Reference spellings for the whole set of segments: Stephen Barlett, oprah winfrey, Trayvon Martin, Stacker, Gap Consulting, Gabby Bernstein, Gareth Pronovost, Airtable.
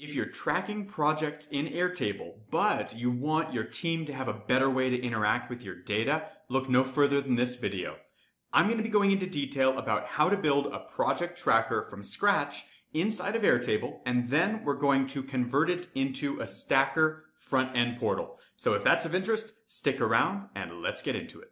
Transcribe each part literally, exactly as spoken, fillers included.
If you're tracking projects in Airtable, but you want your team to have a better way to interact with your data, look no further than this video. I'm going to be going into detail about how to build a project tracker from scratch inside of Airtable, and then we're going to convert it into a Stacker front-end portal. So if that's of interest, stick around and let's get into it.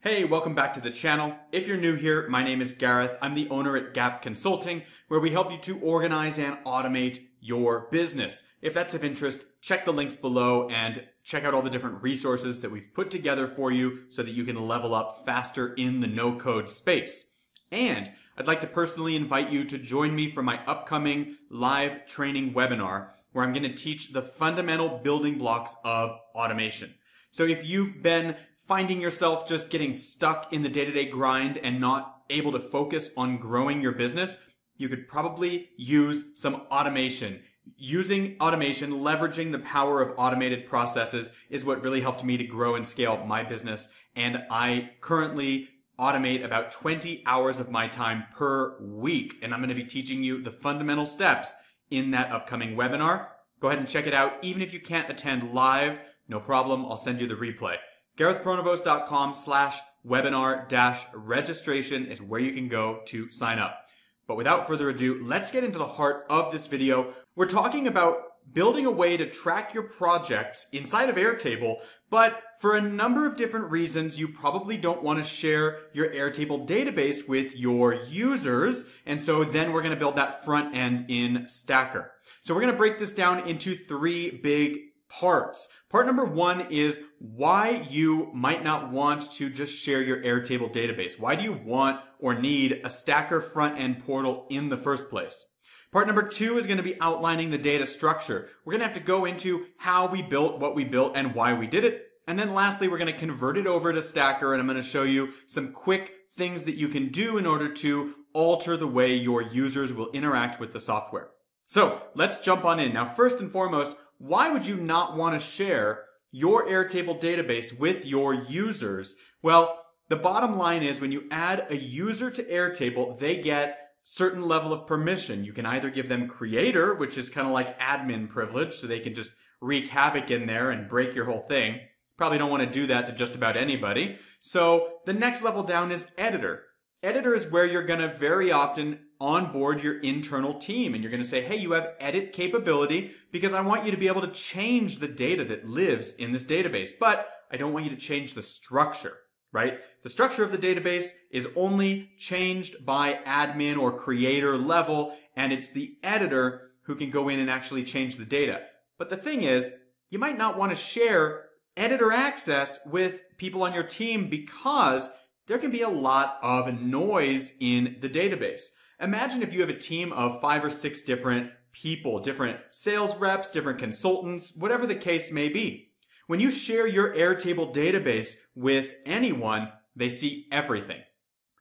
Hey, welcome back to the channel. If you're new here, my name is Gareth. I'm the owner at Gap Consulting, where we help you to organize and automate your business. If that's of interest, check the links below and check out all the different resources that we've put together for you so that you can level up faster in the no-code space. And I'd like to personally invite you to join me for my upcoming live training webinar, where I'm going to teach the fundamental building blocks of automation. So if you've been finding yourself just getting stuck in the day-to-day grind and not able to focus on growing your business, you could probably use some automation. Using automation, leveraging the power of automated processes is what really helped me to grow and scale my business. And I currently automate about twenty hours of my time per week. And I'm going to be teaching you the fundamental steps in that upcoming webinar. Go ahead and check it out. Even if you can't attend live, no problem. I'll send you the replay. gareth pronovost dot com slash webinar dash registration is where you can go to sign up. But without further ado, let's get into the heart of this video. We're talking about building a way to track your projects inside of Airtable, but for a number of different reasons, you probably don't want to share your Airtable database with your users. And so then we're going to build that front end in Stacker. So we're going to break this down into three big parts. Part number one is why you might not want to just share your Airtable database. Why do you want or need a Stacker front-end portal in the first place? Part number two is going to be outlining the data structure. We're going to have to go into how we built what we built and why we did it. And then lastly, we're going to convert it over to Stacker, and I'm going to show you some quick things that you can do in order to alter the way your users will interact with the software. So let's jump on in. Now, first and foremost, why would you not want to share your Airtable database with your users? Well, the bottom line is when you add a user to Airtable, they get a certain level of permission. You can either give them creator, which is kind of like admin privilege, so they can just wreak havoc in there and break your whole thing. Probably don't want to do that to just about anybody. So the next level down is editor. Editor is where you're going to very often onboard your internal team, and you're going to say, hey, you have edit capability because I want you to be able to change the data that lives in this database, but I don't want you to change the structure, right? The structure of the database is only changed by admin or creator level, and it's the editor who can go in and actually change the data. But the thing is, you might not want to share editor access with people on your team because there can be a lot of noise in the database. Imagine if you have a team of five or six different people, different sales reps, different consultants, whatever the case may be. When you share your Airtable database with anyone, they see everything.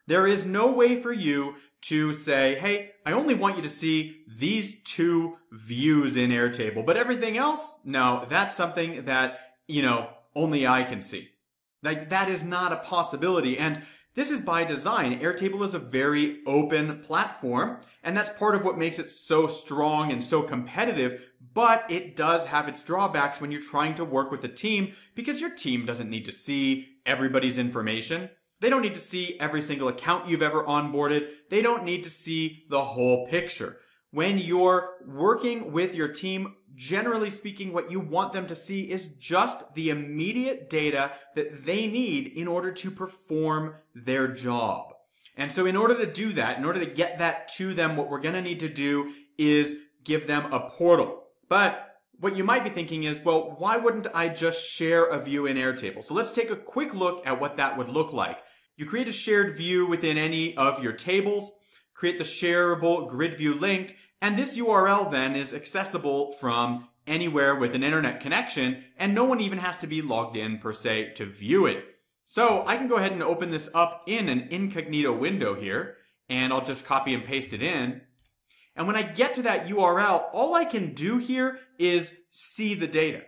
There is no way for you to say, hey, I only want you to see these two views in Airtable, but everything else, no, that's something that, you know, only I can see. Like, that is not a possibility. And this is by design. Airtable is a very open platform, and that's part of what makes it so strong and so competitive, but it does have its drawbacks when you're trying to work with a team, because your team doesn't need to see everybody's information. They don't need to see every single account you've ever onboarded. They don't need to see the whole picture. When you're working with your team, generally speaking, what you want them to see is just the immediate data that they need in order to perform their job. And so in order to do that, in order to get that to them, what we're going to need to do is give them a portal. But what you might be thinking is, well, why wouldn't I just share a view in Airtable? So let's take a quick look at what that would look like. You create a shared view within any of your tables, create the shareable grid view link, and this U R L then is accessible from anywhere with an internet connection, and no one even has to be logged in per se to view it. So I can go ahead and open this up in an incognito window here, and I'll just copy and paste it in. And when I get to that U R L, all I can do here is see the data.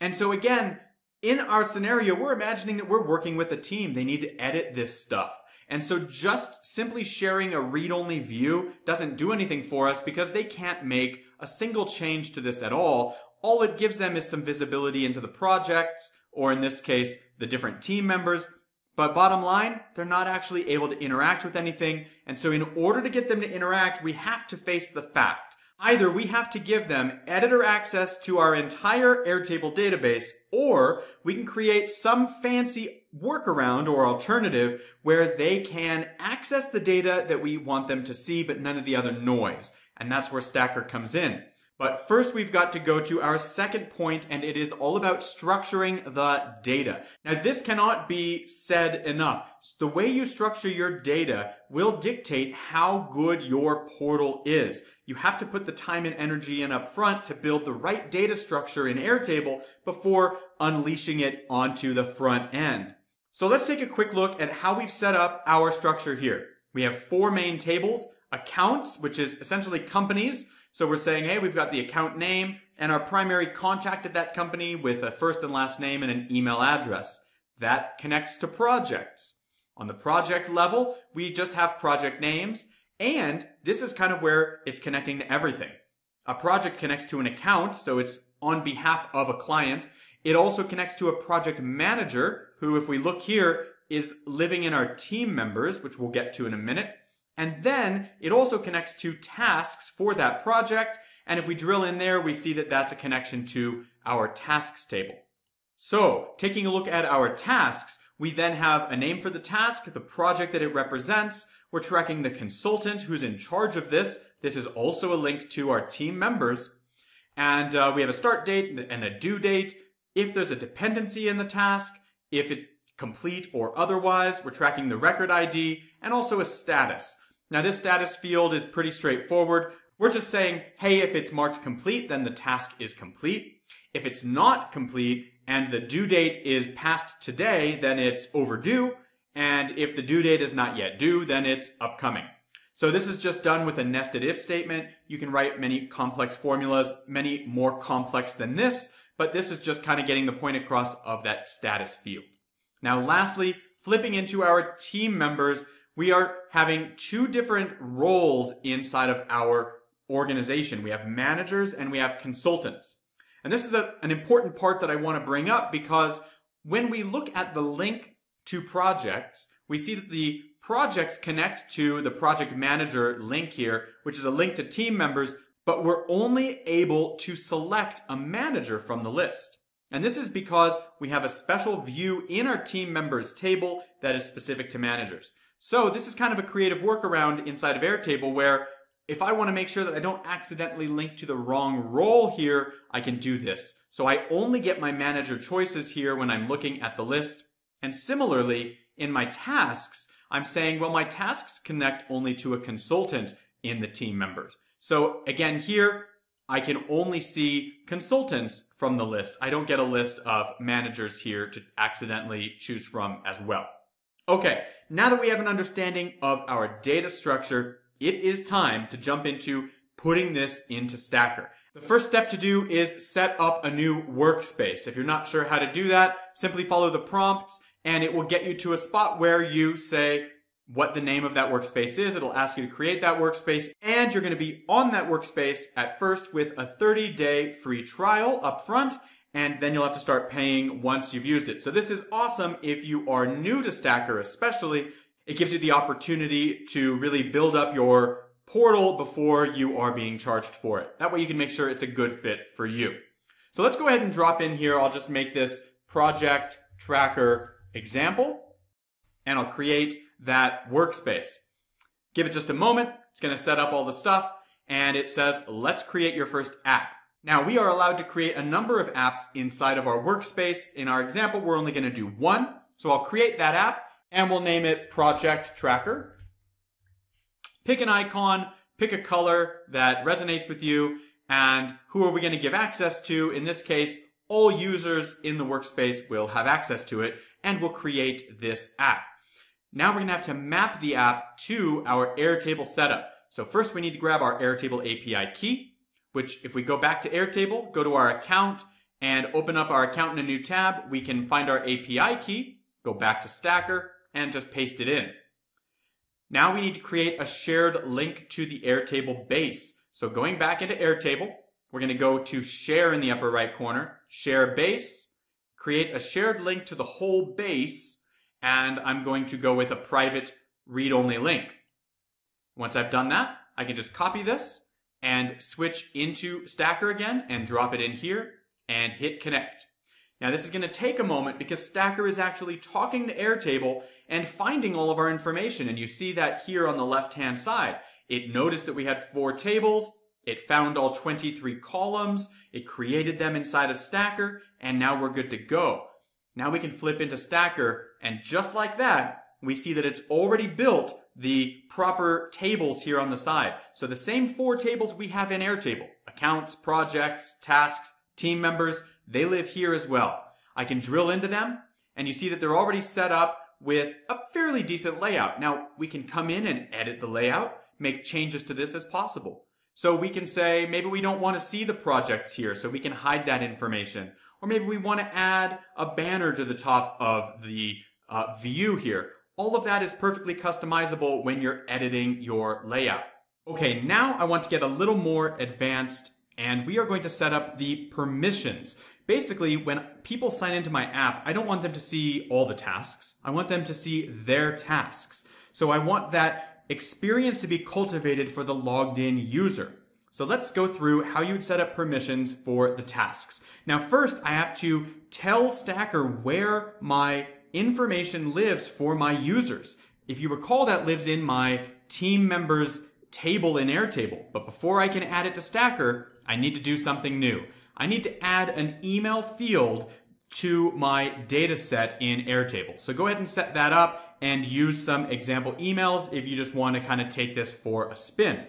And so again, in our scenario, we're imagining that we're working with a team. They need to edit this stuff. And so just simply sharing a read-only view doesn't do anything for us because they can't make a single change to this at all. All it gives them is some visibility into the projects, or in this case, the different team members. But bottom line, they're not actually able to interact with anything. And so in order to get them to interact, we have to face the fact. Either we have to give them editor access to our entire Airtable database, or we can create some fancy workaround or alternative where they can access the data that we want them to see, but none of the other noise. And that's where Stacker comes in. But first, we've got to go to our second point, and it is all about structuring the data. Now, this cannot be said enough. The way you structure your data will dictate how good your portal is. You have to put the time and energy in up front to build the right data structure in Airtable before unleashing it onto the front end. So let's take a quick look at how we've set up our structure here. We have four main tables: accounts, which is essentially companies. So we're saying, hey, we've got the account name and our primary contact at that company with a first and last name and an email address. That connects to projects. On the project level, we just have project names, and this is kind of where it's connecting to everything. A project connects to an account, so it's on behalf of a client. It also connects to a project manager, who, if we look here, is living in our team members, which we'll get to in a minute. And then it also connects to tasks for that project. And if we drill in there, we see that that's a connection to our tasks table. So taking a look at our tasks, we then have a name for the task, the project that it represents. We're tracking the consultant who's in charge of this. This is also a link to our team members. And uh, we have a start date and a due date. If there's a dependency in the task, if it's complete or otherwise, we're tracking the record I D and also a status. Now, this status field is pretty straightforward. We're just saying, hey, if it's marked complete, then the task is complete. If it's not complete and the due date is past today, then it's overdue. And if the due date is not yet due, then it's upcoming. So this is just done with a nested if statement. You can write many complex formulas, many more complex than this, but this is just kind of getting the point across of that status field. Now, lastly, flipping into our team members, we are having two different roles inside of our organization. We have managers and we have consultants. And this is a, an important part that I want to bring up, because when we look at the link to projects, we see that the projects connect to the project manager link here, which is a link to team members, but we're only able to select a manager from the list. And this is because we have a special view in our team members table that is specific to managers. So this is kind of a creative workaround inside of Airtable, where if I want to make sure that I don't accidentally link to the wrong role here, I can do this. So I only get my manager choices here when I'm looking at the list. And similarly, in my tasks, I'm saying, well, my tasks connect only to a consultant in the team members. So again, here, I can only see consultants from the list. I don't get a list of managers here to accidentally choose from as well. Okay, now that we have an understanding of our data structure, it is time to jump into putting this into Stacker. The first step to do is set up a new workspace. If you're not sure how to do that, simply follow the prompts and it will get you to a spot where you say what the name of that workspace is. It'll ask you to create that workspace, and you're going to be on that workspace at first with a thirty day free trial up front, and then you'll have to start paying once you've used it. So this is awesome if you are new to Stacker especially. It gives you the opportunity to really build up your portal before you are being charged for it. That way you can make sure it's a good fit for you. So let's go ahead and drop in here. I'll just make this project tracker example, and I'll create that workspace. Give it just a moment. It's going to set up all the stuff, and it says, let's create your first app. Now, we are allowed to create a number of apps inside of our workspace. In our example, we're only going to do one. So I'll create that app and we'll name it Project Tracker. Pick an icon, pick a color that resonates with you, and who are we going to give access to? In this case, all users in the workspace will have access to it, and we'll create this app. Now we're going to have to map the app to our Airtable setup. So first we need to grab our Airtable A P I key, which if we go back to Airtable, go to our account and open up our account in a new tab, we can find our A P I key, go back to Stacker and just paste it in. Now we need to create a shared link to the Airtable base. So going back into Airtable, we're going to go to share in the upper right corner, share base, create a shared link to the whole base, and I'm going to go with a private read-only link. Once I've done that, I can just copy this and switch into Stacker again and drop it in here and hit connect. Now this is going to take a moment because Stacker is actually talking to Airtable and finding all of our information. And you see that here on the left-hand side. It noticed that we had four tables. It found all twenty-three columns. It created them inside of Stacker. And now we're good to go. Now we can flip into Stacker. And just like that, we see that it's already built the proper tables here on the side. So the same four tables we have in Airtable, accounts, projects, tasks, team members, they live here as well. I can drill into them and you see that they're already set up with a fairly decent layout. Now we can come in and edit the layout, make changes to this as possible. So we can say, maybe we don't want to see the projects here, so we can hide that information. Or maybe we want to add a banner to the top of the uh, view here. All of that is perfectly customizable when you're editing your layout. Okay, now I want to get a little more advanced and we are going to set up the permissions. Basically, when people sign into my app, I don't want them to see all the tasks. I want them to see their tasks. So I want that experience to be cultivated for the logged in user. So let's go through how you'd set up permissions for the tasks. Now, first I have to tell Stacker where my information lives for my users. If you recall, that lives in my team members table in Airtable. But before I can add it to Stacker, I need to do something new. I need to add an email field to my data set in Airtable. So go ahead and set that up and use some example emails if you just want to kind of take this for a spin.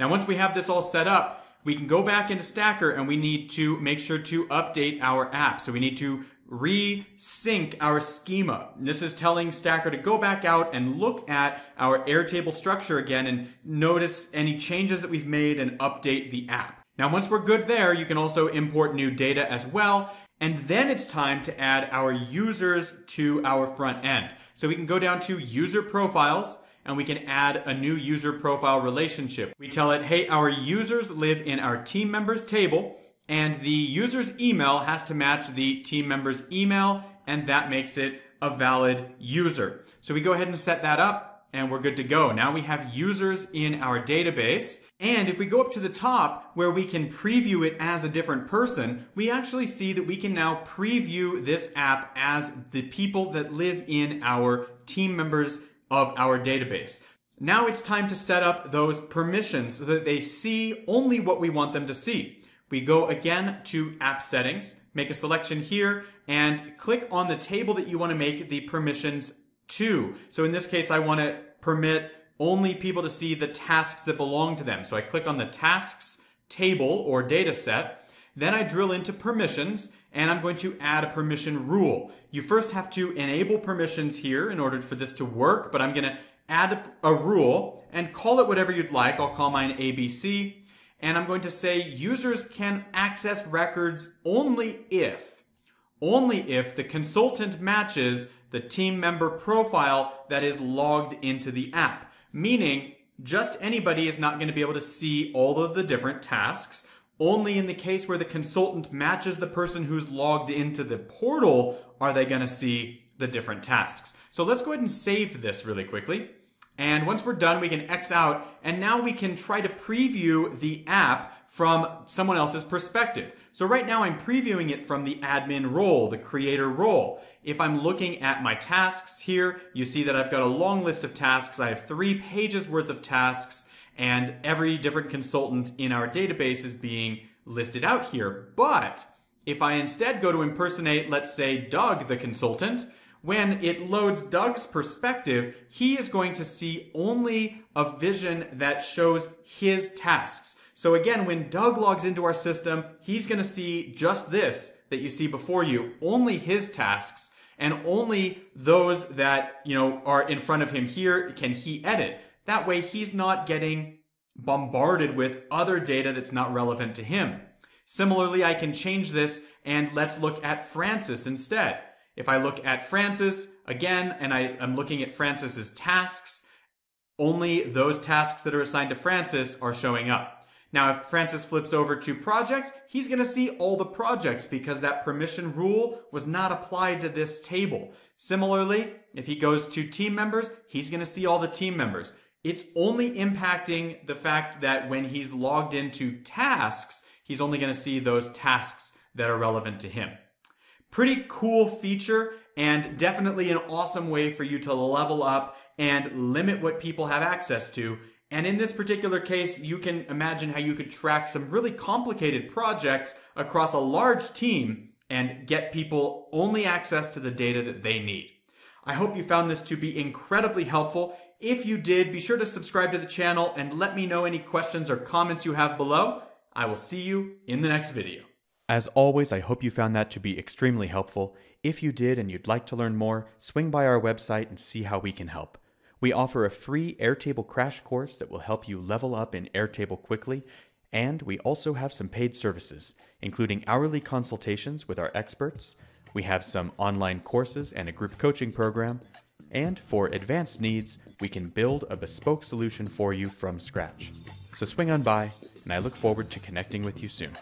Now, once we have this all set up, we can go back into Stacker and we need to make sure to update our app. So we need to resync our schema. This is telling Stacker to go back out and look at our Airtable structure again and notice any changes that we've made and update the app. Now, once we're good there, you can also import new data as well. And then it's time to add our users to our front end. So we can go down to user profiles and we can add a new user profile relationship. We tell it, hey, our users live in our team members table. And the user's email has to match the team member's email, and that makes it a valid user. So we go ahead and set that up, and we're good to go. Now we have users in our database. And if we go up to the top where we can preview it as a different person, we actually see that we can now preview this app as the people that live in our team members of our database. Now it's time to set up those permissions so that they see only what we want them to see. We go again to app settings, make a selection here, and click on the table that you want to make the permissions to. So in this case, I want to permit only people to see the tasks that belong to them. So I click on the tasks table or data set. Then I drill into permissions, and I'm going to add a permission rule. You first have to enable permissions here in order for this to work, but I'm going to add a rule and call it whatever you'd like. I'll call mine A B C. And I'm going to say users can access records only if, only if the consultant matches the team member profile that is logged into the app. Meaning, just anybody is not going to be able to see all of the different tasks. Only in the case where the consultant matches the person who's logged into the portal are they going to see the different tasks. So let's go ahead and save this really quickly. And once we're done, we can X out, and now we can try to preview the app from someone else's perspective. So right now I'm previewing it from the admin role, the creator role. If I'm looking at my tasks here, you see that I've got a long list of tasks. I have three pages worth of tasks, and every different consultant in our database is being listed out here. But if I instead go to impersonate, let's say, Doug, the consultant, when it loads Doug's perspective, he is going to see only a vision that shows his tasks. So again, when Doug logs into our system, he's going to see just this that you see before you, only his tasks, and only those that, you know, are in front of him here can he edit. That way he's not getting bombarded with other data that's not relevant to him. Similarly, I can change this and let's look at Francis instead. If I look at Francis again, and I, I'm looking at Francis's tasks, only those tasks that are assigned to Francis are showing up. Now, if Francis flips over to projects, he's going to see all the projects because that permission rule was not applied to this table. Similarly, if he goes to team members, he's going to see all the team members. It's only impacting the fact that when he's logged into tasks, he's only going to see those tasks that are relevant to him. Pretty cool feature and definitely an awesome way for you to level up and limit what people have access to. And in this particular case, you can imagine how you could track some really complicated projects across a large team and get people only access to the data that they need. I hope you found this to be incredibly helpful. If you did, be sure to subscribe to the channel and let me know any questions or comments you have below. I will see you in the next video. As always, I hope you found that to be extremely helpful. If you did and you'd like to learn more, swing by our website and see how we can help. We offer a free Airtable crash course that will help you level up in Airtable quickly, and we also have some paid services, including hourly consultations with our experts. We have some online courses and a group coaching program, and for advanced needs, we can build a bespoke solution for you from scratch. So swing on by, and I look forward to connecting with you soon.